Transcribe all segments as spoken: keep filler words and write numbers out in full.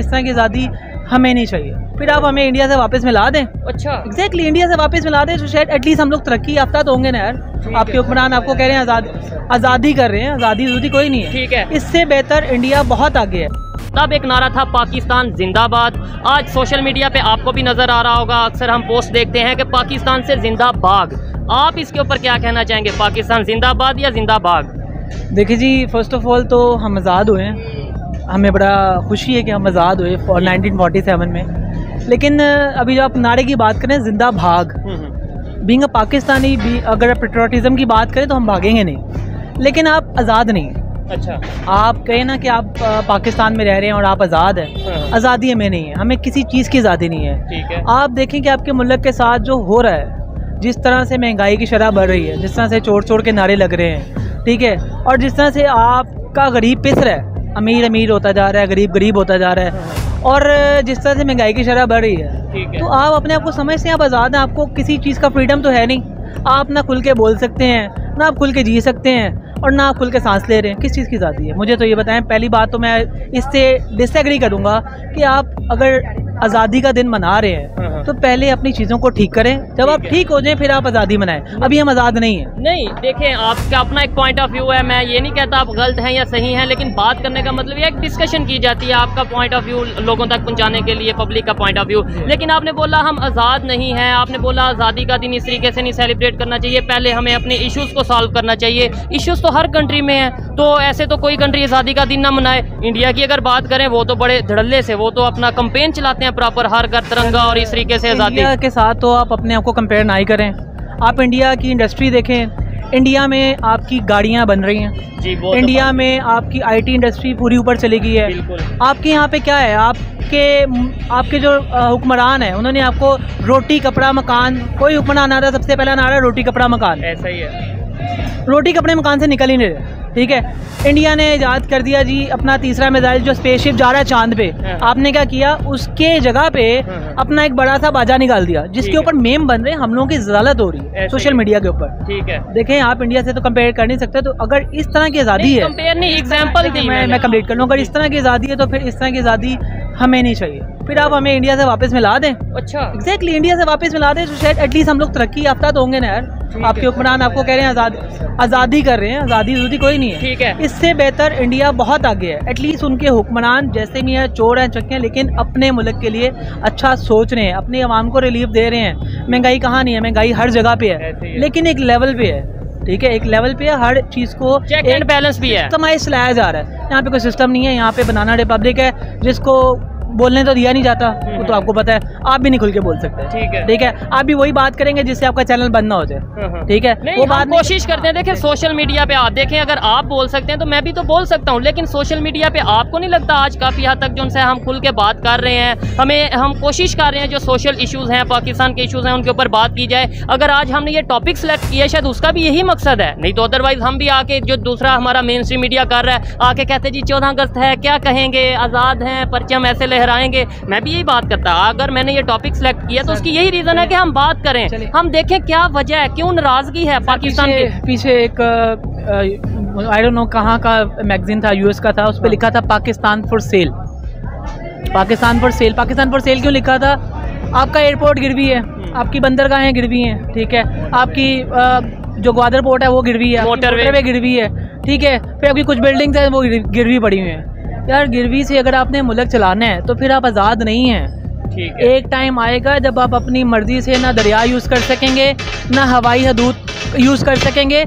इस तरह की आज़ादी हमें नहीं चाहिए। फिर आप हमें इंडिया से वापस मिला दें। अच्छा एग्जैक्टली, इंडिया से वापस मिला दें तो शायद एटलीस्ट हम लोग तरक्की याफ्ता तो होंगे ना यार। आपके हुक्मरान आपको कह रहे हैं आज़ादी आज़ादी कर रहे हैं, आज़ादी वज़ादी कोई नहीं है, ठीक है, इससे बेहतर इंडिया बहुत आगे है। तब एक नारा था पाकिस्तान जिंदाबाद। आज सोशल मीडिया पे आपको भी नज़र आ रहा होगा, अक्सर हम पोस्ट देखते हैं कि पाकिस्तान से जिंदाबाद। आप इसके ऊपर क्या कहना चाहेंगे, पाकिस्तान जिंदाबाद या जिंदाबाद? देखिए जी, फर्स्ट ऑफ ऑल तो हम आज़ाद हुए हैं, हमें बड़ा खुशी है कि हम आज़ाद हुए और नाइनटीन फोर्टी सेवन में। लेकिन अभी जो आप नारे की बात करें जिंदा भाग, बींग पाकिस्तानी भी अगर पेट्रोटिज़म की बात करें तो हम भागेंगे नहीं, लेकिन आप आज़ाद नहीं हैं। अच्छा, आप कहें ना कि आप पाकिस्तान में रह रहे हैं और आप आज़ाद हैं, आज़ादी हमें नहीं है, हमें किसी चीज़ की आज़ादी नहीं है। ठीक है, आप देखें कि आपके मुल्क के साथ जो हो रहा है, जिस तरह से महंगाई की शरह बढ़ रही है, जिस तरह से चोर चोर के नारे लग रहे हैं, ठीक है, और जिस तरह से आपका गरीब पिस रहा है, अमीर अमीर होता जा रहा है, गरीब गरीब होता जा रहा है, और जिस तरह से महंगाई की शरह बढ़ रही है, तो आप अपने आप को समझते हैं आप आज़ाद हैं? आपको किसी चीज़ का फ्रीडम तो है नहीं, आप ना खुल के बोल सकते हैं, ना आप खुल के जी सकते हैं, और ना आप खुल के सांस ले रहे हैं। किस चीज़ की आज़ादी है, मुझे तो ये बताएं। पहली बात तो मैं इससे डिसएग्री करूँगा कि आप अगर आज़ादी का दिन मना रहे हैं तो पहले अपनी चीज़ों को ठीक करें, जब आप ठीक हो जाएं फिर आप आज़ादी मनाएं। अभी हम आज़ाद नहीं हैं। नहीं, देखें आपका अपना एक पॉइंट ऑफ व्यू है, मैं ये नहीं कहता आप गलत हैं या सही हैं, लेकिन बात करने का मतलब ये एक डिस्कशन की जाती है, आपका पॉइंट ऑफ व्यू लोगों तक पहुँचाने के लिए, पब्लिक का पॉइंट ऑफ व्यू। लेकिन आपने बोला हम आज़ाद नहीं हैं, आपने बोला आज़ादी का दिन इस तरीके से नहीं सेलिब्रेट करना चाहिए, पहले हमें अपने इशूज़ को सॉल्व करना चाहिए। इशूज़ तो हर कंट्री में है, तो ऐसे तो कोई कंट्री आज़ादी का दिन ना मनाए। इंडिया की अगर बात करें, वो तो बड़े धड़ल्ले से, वो तो अपना कंपेन चलाते हैं प्रॉपर, हर घर तिरंगा और इस तरीके से आज़ादी के साथ। तो आप अपने आप को कंपेयर ना ही करें। आप इंडिया की इंडस्ट्री देखें, इंडिया में आपकी गाड़ियां बन रही हैं जी, इंडिया में आपकी आईटी इंडस्ट्री पूरी ऊपर चली गई है। आपके यहाँ पे क्या है, आपके आपके जो हुक्मरान है उन्होंने आपको रोटी कपड़ा मकान, कोई हुक्मरान आ रहा सबसे पहला नारा रोटी कपड़ा मकान, ऐसा ही है, रोटी कपड़े मकान से निकल ही नहीं रहे। ठीक है, इंडिया ने इजाद कर दिया जी अपना तीसरा मिसाइल जो स्पेसशिप जा रहा है चांद पे, आपने क्या किया, उसके जगह पे अपना एक बड़ा सा बाजा निकाल दिया जिसके ऊपर मेम बन रहे हैं, हम लोगों की जलालत हो रही है सोशल मीडिया के ऊपर। ठीक है, देखें आप इंडिया से तो कंपेयर कर नहीं सकते, तो अगर इस तरह की आज़ादी है, एग्जाम्पल मैं कंप्लीट कर लूँ, अगर इस तरह की आज़ादी है तो फिर इस तरह की आज़ादी हमें नहीं चाहिए। फिर आप हमें इंडिया से वापस मिला दें। अच्छा एग्जैक्टली, इंडिया से वापस मिला दें तो शायद एटलीस्ट हम लोग तरक्की याफ्ता तो होंगे ना यार। आपके हुक्मरान आपको कह रहे हैं आज़ादी आज़ादी कर रहे हैं, आज़ादी वज़ादी कोई नहीं है, ठीक है, इससे बेहतर इंडिया बहुत आगे है। एटलीस्ट उनके हुक्मरान जैसे भी हैं, चोर हैं, चक्के हैं, लेकिन अपने मुल्क के लिए अच्छा सोच रहे हैं, अपनी आवाम को रिलीफ दे रहे हैं। महंगाई कहाँ नहीं है, महंगाई हर जगह पे है, लेकिन एक लेवल पे है, ठीक है, एक लेवल पे हर चीज़ को चेक एंड बैलेंस भी है, समाज चलाया जा रहा है। यहाँ पे कोई सिस्टम नहीं है, यहाँ पे बनाना रिपब्लिक है जिसको बोलने तो दिया नहीं जाता, वो तो आपको पता है, आप भी नहीं खुल के बोल सकते। ठीक है, ठीक है, आप भी वही बात करेंगे जिससे आपका चैनल बंद ना हो जाए। ठीक है, वो बात कोशिश करते हैं। देखें सोशल मीडिया पे आप देखें, अगर आप बोल सकते हैं तो मैं भी तो बोल सकता हूँ, लेकिन सोशल मीडिया पे आपको नहीं लगता आज काफ़ी हद तक जो उनसे हम खुल के बात कर रहे हैं, हमें हम कोशिश कर रहे हैं जो सोशल इशूज़ हैं, पाकिस्तान के इशूज़ हैं, उनके ऊपर बात की जाए। अगर आज हमने ये टॉपिक सेलेक्ट किया शायद उसका भी यही मकसद है, नहीं तो अदरवाइज हम भी आके जो दूसरा हमारा मेन स्ट्रीम मीडिया कर रहा है, आके कहते जी चौदह अगस्त है, क्या कहेंगे, आज़ाद हैं, परचम ऐसे लहराएंगे। मैं भी यही बात करता, अगर मैंने ये टॉपिक सेलेक्ट किया तो उसकी यही रीजन है कि हम बात करें, हम देखें क्या वजह है, क्यों नाराजगी है पाकिस्तान के पीछे। एक आई डोंट नो कहाँ का मैगजीन था, यूएस का था, उस पर लिखा था Pakistan for sale, Pakistan for sale. Pakistan for sale क्यों लिखा था? आपका एयरपोर्ट गिरवी है, आपकी बंदरगाहें गिरवी हैं, ठीक है, आपकी आ, जो ग्वादर पोर्ट है वो गिरवी है, मोटरवे गिरवी है, ठीक है, फिर आपकी कुछ बिल्डिंग्स हैं वो गिरवी पड़ी हुई हैं। यार गिरवी से अगर आपने मुल्क चलाना है तो फिर आप आज़ाद नहीं हैं। ठीक है, एक टाइम आएगा जब आप अपनी मर्ज़ी से ना दरिया यूज़ कर सकेंगे, ना हवाई हदूद यूज़ कर सकेंगे,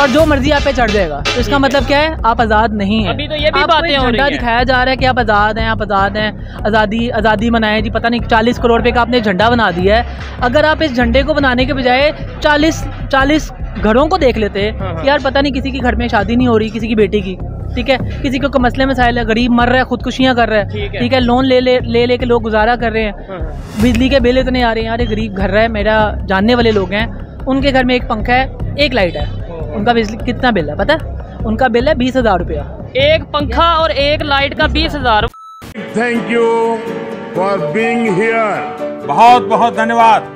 और जो मर्जी आप पे चढ़ जाएगा। तो इसका मतलब क्या है, आप आज़ाद नहीं हैं। अभी तो ये भी बातें हो रही हैं, दिखाया जा रहा है कि आप आज़ाद हैं, आप आज़ाद हैं, आज़ादी आज़ादी मनाएं जी। पता नहीं चालीस करोड़ रुपये का आपने झंडा बना दिया है, अगर आप इस झंडे को बनाने के बजाय चालीस चालीस घरों को देख लेते, यार पता नहीं किसी के घर में शादी नहीं हो रही, किसी की बेटी की, ठीक है, किसी को मसले मसाइल है, गरीब मर रहा है, खुदकुशियाँ कर रहा है, ठीक है, लोन ले ले ले लेके लोग गुजारा कर रहे हैं, बिजली के बिल इतने आ रहे हैं। यार एक गरीब घर है, मेरा जानने वाले लोग हैं, उनके घर में एक पंखा है, एक लाइट है, उनका बिजली कितना बिल है पता है? उनका बिल है बीस हज़ार रुपया, एक पंखा और एक लाइट का बीस हज़ार। Thank you for being here, बहुत बहुत धन्यवाद।